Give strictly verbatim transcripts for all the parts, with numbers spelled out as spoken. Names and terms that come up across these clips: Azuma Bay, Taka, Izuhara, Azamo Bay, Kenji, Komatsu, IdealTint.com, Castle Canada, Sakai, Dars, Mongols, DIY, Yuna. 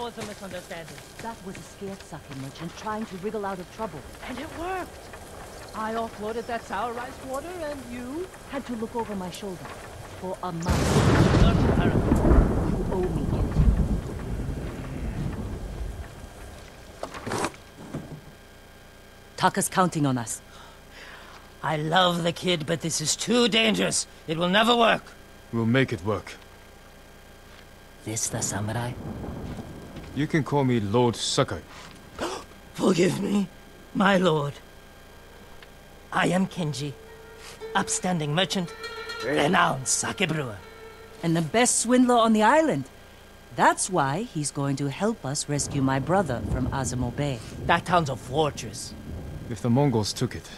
That was a misunderstanding. That was a scared sake merchant trying to wriggle out of trouble. And it worked! I offloaded that sour rice water, and you... had to look over my shoulder for a month. Not terrible. You owe me, Kenji. Taka's counting on us. I love the kid, but this is too dangerous. It will never work. We'll make it work. This the samurai? You can call me Lord Sakai. Forgive me, my lord. I am Kenji, upstanding merchant, renowned sake brewer. And the best swindler on the island. That's why he's going to help us rescue my brother from Azamo Bay. That town's a fortress. If the Mongols took it,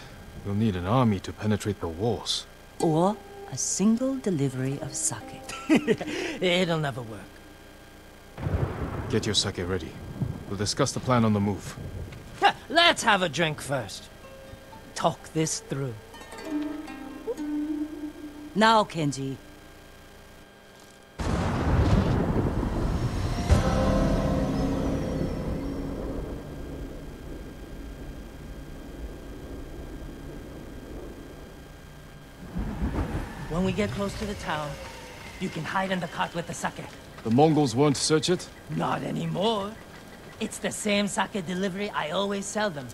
we'll need an army to penetrate the walls. Or a single delivery of sake. It'll never work. Get your sake ready. We'll discuss the plan on the move. Ha, let's have a drink first. Talk this through. Now, Kenji. When we get close to the town, you can hide in the cart with the sake. The Mongols won't search it? Not anymore. It's the same sake delivery I always sell them.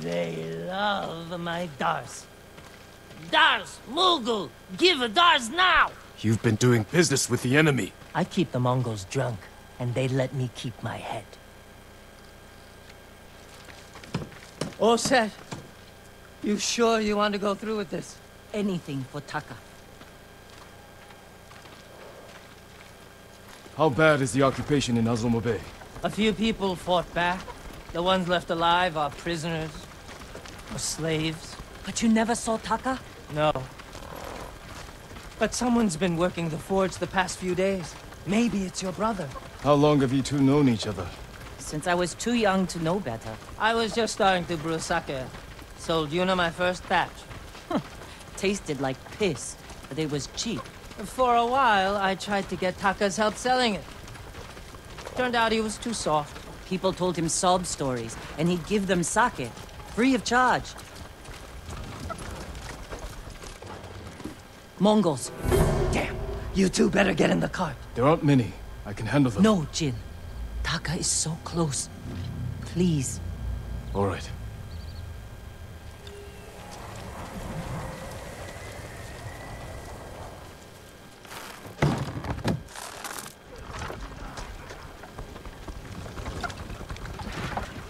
They love my Dars. Dars! Mughal! Give a Dars now! You've been doing business with the enemy. I keep the Mongols drunk, and they let me keep my head. All set. You sure you want to go through with this? Anything for Taka. How bad is the occupation in Azuma Bay? A few people fought back. The ones left alive are prisoners or slaves. But you never saw Taka? No. But someone's been working the forge the past few days. Maybe it's your brother. How long have you two known each other? Since I was too young to know better. I was just starting to brew sake. Sold Yuna my first batch. Tasted like piss, but it was cheap. For a while, I tried to get Taka's help selling it. Turned out he was too soft. People told him sob stories, and he'd give them sake, free of charge. Mongols. Damn, you two better get in the cart. There aren't many. I can handle them. No, Jin. Taka is so close. Please. All right.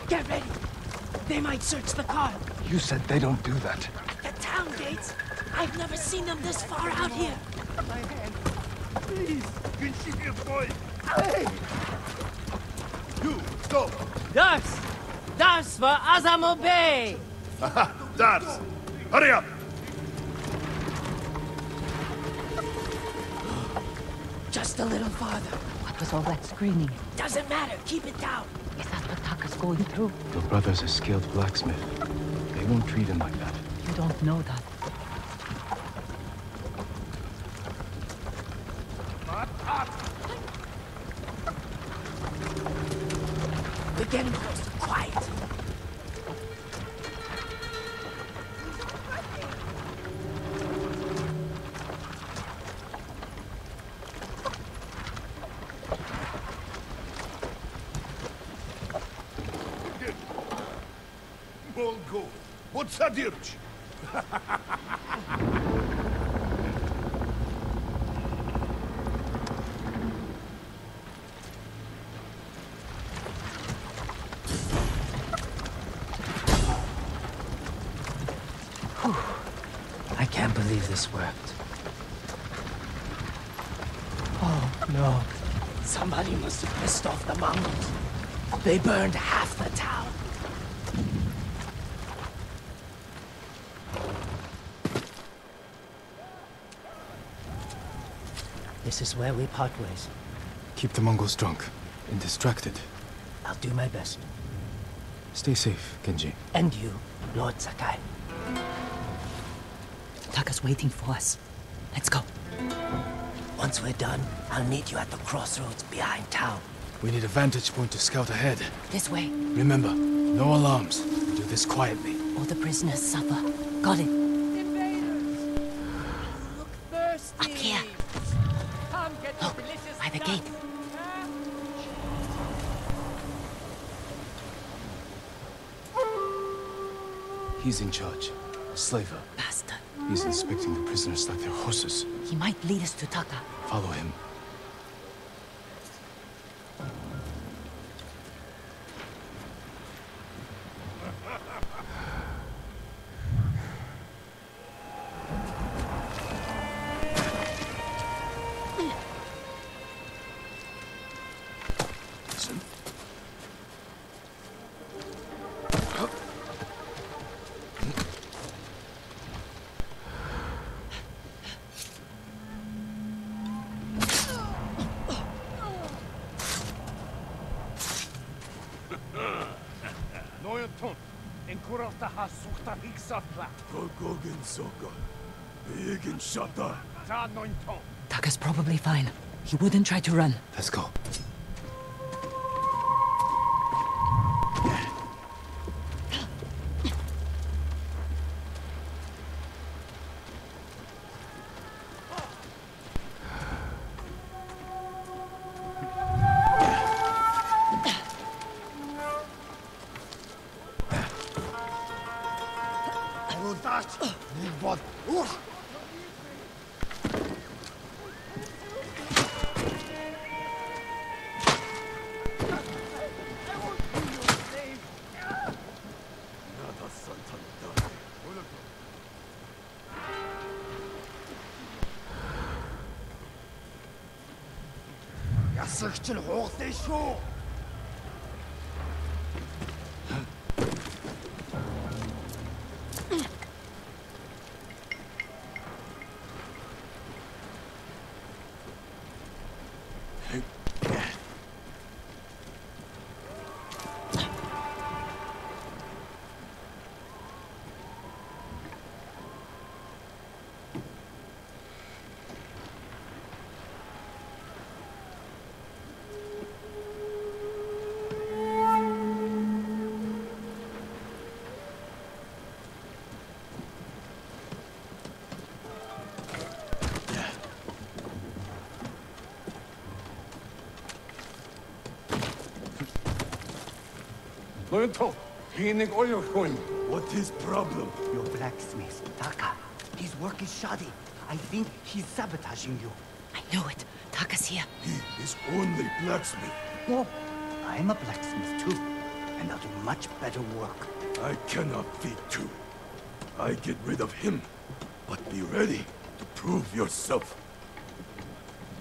Get ready! They might search the car! You said they don't do that. The town gates! I've never seen them this far out here! My hand! Please! Continue, boy! Hey! You, go! Dars! Dars for Azamo Bay! Aha! Dars! Hurry up! Just a little farther. What was all that screaming? Doesn't matter! Keep it down! Is that what Taka's going through? Your brother's a skilled blacksmith. They won't treat him like that. You don't know that. We're getting close. Quiet. I can't believe this worked. Oh, no. Somebody must have pissed off the Mongols. They burned half the town. This is where we part ways. Keep the Mongols drunk and distracted. I'll do my best. Stay safe, Kenji. And you, Lord Sakai. Taka's waiting for us. Let's go. Once we're done, I'll meet you at the crossroads behind town. We need a vantage point to scout ahead. This way. Remember, no alarms. We do this quietly. Or the prisoners suffer. Got it. Invaders! Look thirsty! Up here. Come get look, by the gate. He's in charge. A slaver. Bastard. He's inspecting the prisoners like their horses. He might lead us to Taka. Follow him. Taka's probably fine. He wouldn't try to run. Let's go. Sure. What is problem? Your blacksmith, Taka. His work is shoddy. I think he's sabotaging you. I know it. Taka's here. He is only blacksmith. No, I'm a blacksmith too. And I'll do much better work. I cannot feed two. I get rid of him. But be ready to prove yourself.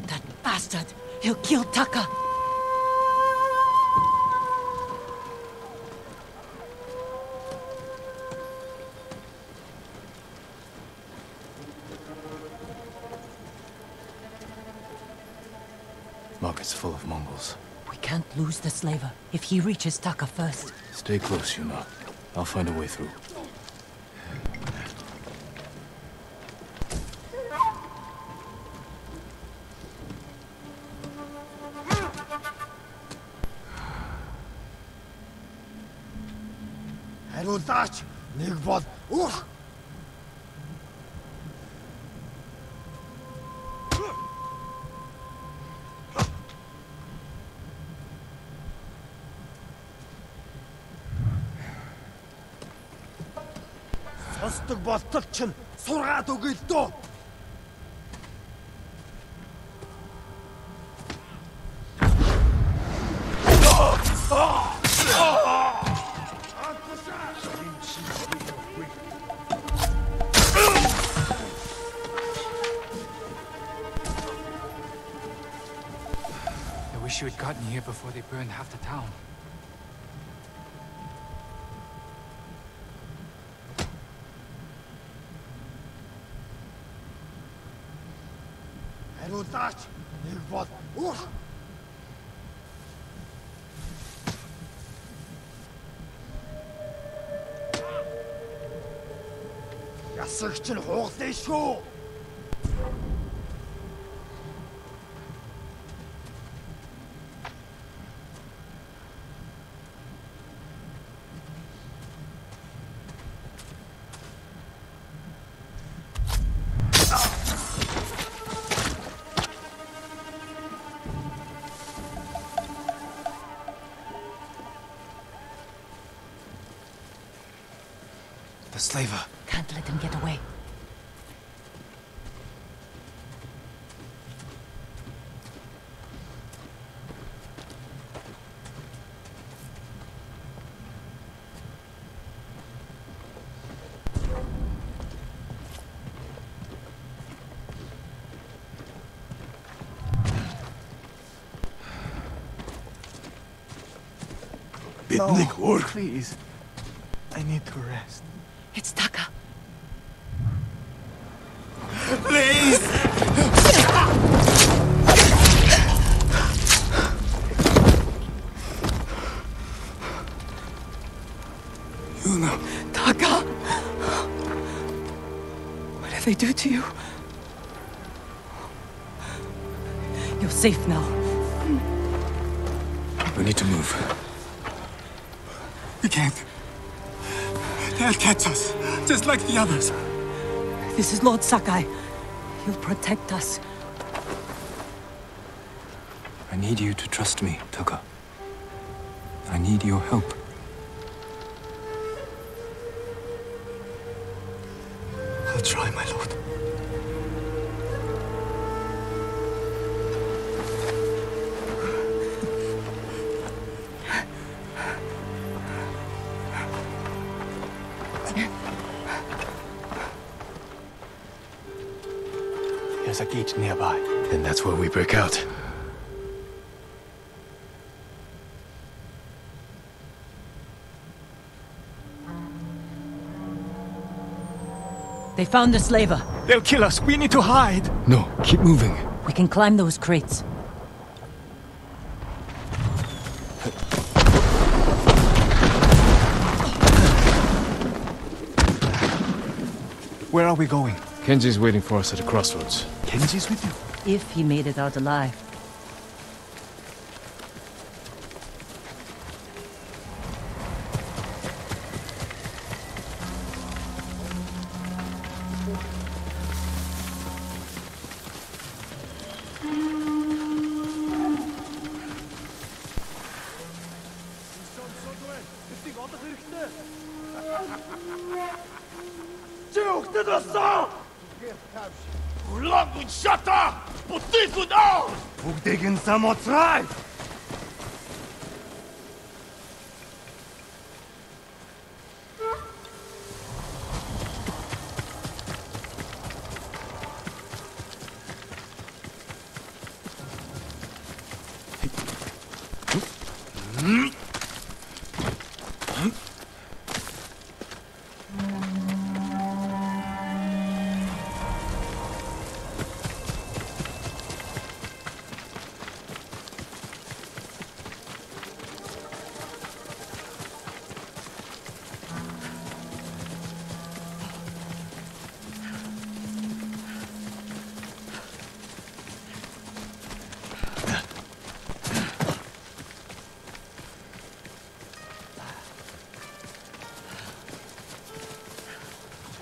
That bastard! He'll kill Taka! Market's full of Mongols. We can't lose the slaver if he reaches Taka first. Stay close, Yuna. I'll find a way through. Hello, Dutch! Nigbot! Болтолчин сургаад өгөө л дөө. I wish you had gotten here before they burned half the town. Yassıkçın hoğday şu! slaver. Can't let him get away. No, please. I need to rest. It's Taka. Please! Yuna. Taka! What did they do to you? You're safe now. We need to move. We can't. They'll catch us, just like the others. This is Lord Sakai. He'll protect us. I need you to trust me, Taka. I need your help. I'll try, my lord. There's a gate nearby. Then that's where we break out. They found the slaver. They'll kill us. We need to hide. No, keep moving. We can climb those crates. Where are we going? Kenji's waiting for us at a crossroads. Kenji's with you? If he made it out alive. More try.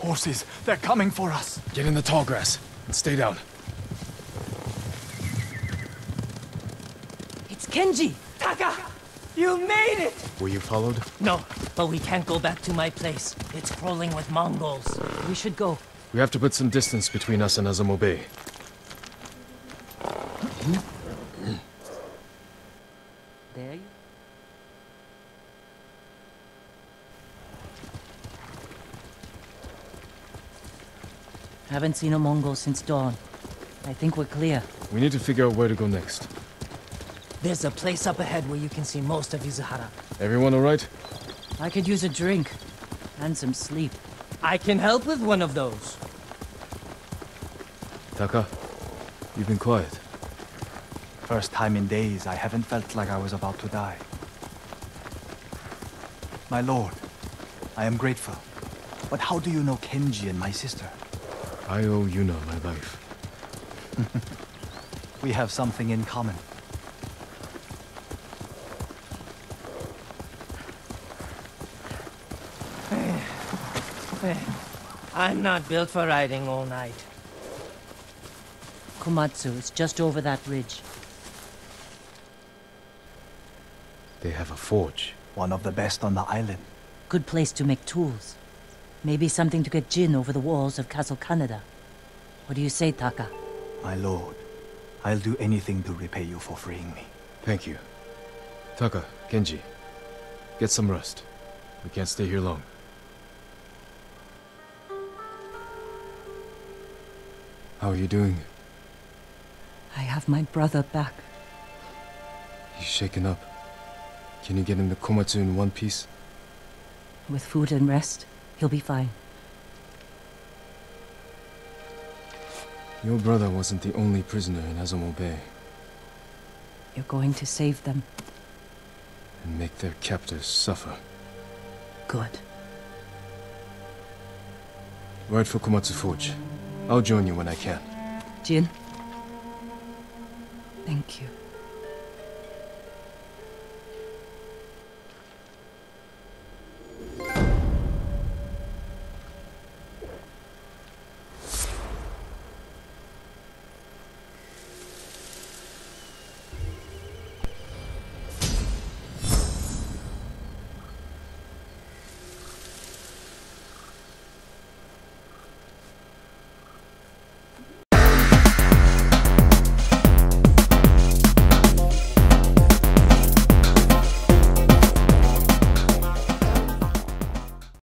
Horses! They're coming for us! Get in the tall grass and stay down. It's Kenji! Taka! You made it! Were you followed? No, but we can't go back to my place. It's crawling with Mongols. We should go. We have to put some distance between us and Azamo Bay. There you haven't seen a Mongol since dawn. I think we're clear. We need to figure out where to go next. There's a place up ahead where you can see most of Izuhara. Everyone all right? I could use a drink. And some sleep. I can help with one of those. Taka, you've been quiet. First time in days, I haven't felt like I was about to die. My lord, I am grateful. But how do you know Kenji and my sister? I owe Yuna my life. We have something in common. I'm not built for riding all night. Komatsu is just over that ridge. They have a forge. One of the best on the island. Good place to make tools. Maybe something to get Jin over the walls of Castle Canada. What do you say, Taka? My lord, I'll do anything to repay you for freeing me. Thank you. Taka, Kenji, get some rest. We can't stay here long. How are you doing? I have my brother back. He's shaken up. Can you get him to Komatsu in one piece? With food and rest, he'll be fine. Your brother wasn't the only prisoner in Azamo Bay. You're going to save them. And make their captors suffer. Good. Ride for Komatsu Forge. I'll join you when I can. Jin? Thank you.